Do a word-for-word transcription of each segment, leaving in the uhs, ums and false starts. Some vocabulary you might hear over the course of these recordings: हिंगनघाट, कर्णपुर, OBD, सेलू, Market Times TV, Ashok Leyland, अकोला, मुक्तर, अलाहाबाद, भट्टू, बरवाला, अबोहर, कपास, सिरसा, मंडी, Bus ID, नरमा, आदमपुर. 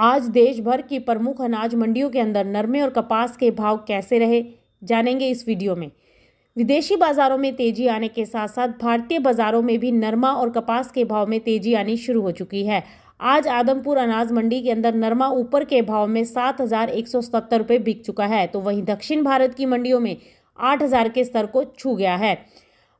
आज देश भर की प्रमुख अनाज मंडियों के अंदर नरमे और कपास के भाव कैसे रहे, जानेंगे इस वीडियो में। विदेशी बाजारों में तेजी आने के साथ साथ भारतीय बाजारों में भी नरमा और कपास के भाव में तेजी आनी शुरू हो चुकी है। आज आदमपुर अनाज मंडी के अंदर नरमा ऊपर के भाव में सात हज़ार एक सौ सत्तर रुपये बिक चुका है, तो वहीं दक्षिण भारत की मंडियों में आठ हज़ार के स्तर को छू गया है।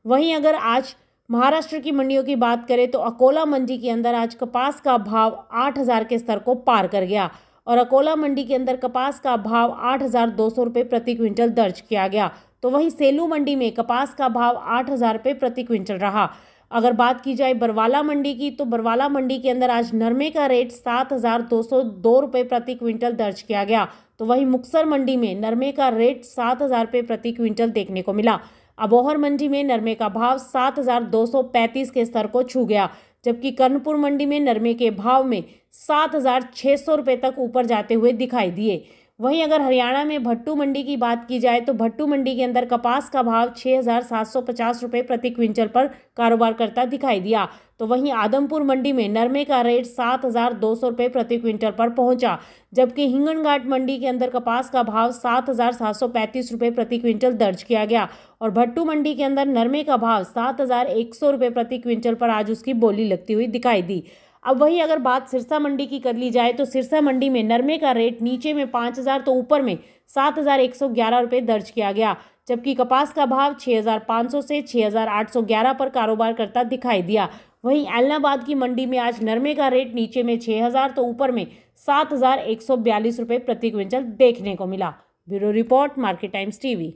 वहीं अगर आज महाराष्ट्र की मंडियों की बात करें तो अकोला मंडी के अंदर आज कपास का भाव आठ हज़ार के स्तर को पार कर गया और अकोला मंडी के अंदर कपास का भाव आठ हज़ार दो सौ रुपये प्रति क्विंटल दर्ज किया गया, तो वहीं सेलू मंडी में कपास का भाव आठ हज़ार रुपये प्रति क्विंटल रहा। अगर बात की जाए बरवाला मंडी की, तो बरवाला मंडी के अंदर आज नरमे का रेट सात हज़ार दो सौ दो रुपये प्रति क्विंटल दर्ज किया गया, तो वहीं मुक्तर मंडी में नरमे का रेट सात हज़ार रुपये प्रति क्विंटल देखने को मिला। अबोहर मंडी में नरमे का भाव सात हज़ार दो सौ पैंतीस के स्तर को छू गया, जबकि कर्णपुर मंडी में नरमे के भाव में सात हज़ार छह सौ रुपये तक ऊपर जाते हुए दिखाई दिए। वहीं अगर हरियाणा में भट्टू मंडी की बात की जाए तो भट्टू मंडी के अंदर कपास का भाव छह हज़ार सात सौ पचास रुपये प्रति क्विंटल पर कारोबार करता दिखाई दिया, तो वहीं आदमपुर मंडी में नरमे का रेट सात हज़ार दो सौ रुपये प्रति क्विंटल पर पहुंचा, जबकि हिंगनघाट मंडी के अंदर कपास का भाव सात हज़ार सात सौ पैंतीस रुपये प्रति क्विंटल दर्ज किया गया और भट्टू मंडी के अंदर नरमे का भाव सात हज़ार एक सौ रुपये प्रति क्विंटल पर आज उसकी बोली लगती हुई दिखाई दी। अब वही अगर बात सिरसा मंडी की कर ली जाए तो सिरसा मंडी में नरमे का रेट नीचे में पाँच हज़ार तो ऊपर में सात हज़ार एक सौ ग्यारह रुपये दर्ज किया गया, जबकि कपास का भाव छह हज़ार पाँच सौ से छह हज़ार आठ सौ ग्यारह पर कारोबार करता दिखाई दिया। वहीं अलाहाबाद की मंडी में आज नरमे का रेट नीचे में छह हज़ार तो ऊपर में सात हज़ार एक सौ बयालीस रुपये प्रति क्विंटल देखने को मिला। Bureau report, Market Times TV.